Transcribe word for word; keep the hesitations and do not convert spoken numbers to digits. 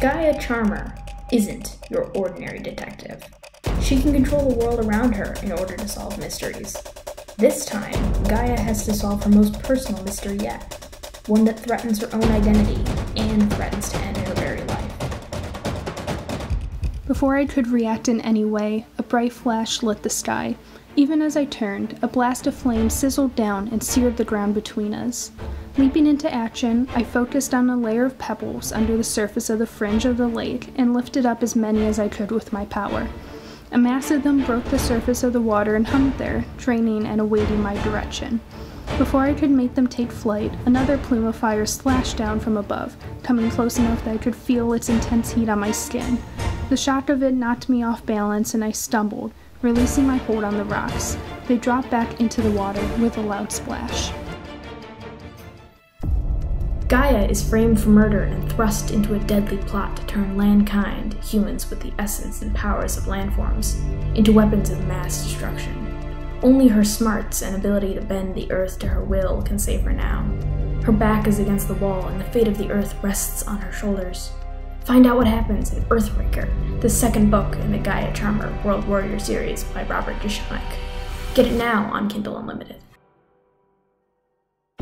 Gaia Charmer isn't your ordinary detective. She can control the world around her in order to solve mysteries. This time, Gaia has to solve her most personal mystery yet, one that threatens her own identity and threatens to end her very life. Before I could react in any way, a bright flash lit the sky. Even as I turned, a blast of flame sizzled down and seared the ground between us. Leaping into action, I focused on a layer of pebbles under the surface of the fringe of the lake and lifted up as many as I could with my power. A mass of them broke the surface of the water and hung there, draining and awaiting my direction. Before I could make them take flight, another plume of fire slashed down from above, coming close enough that I could feel its intense heat on my skin. The shock of it knocked me off balance and I stumbled, releasing my hold on the rocks. They dropped back into the water with a loud splash. Gaia is framed for murder and thrust into a deadly plot to turn Landkind, humans with the essence and powers of landforms, into weapons of mass destruction. Only her smarts and ability to bend the earth to her will can save her now. Her back is against the wall and the fate of the earth rests on her shoulders. Find out what happens in Earthbreaker, the second book in the Gaia Charmer World Warrior series by Robert Jeschonek. Get it now on Kindle Unlimited.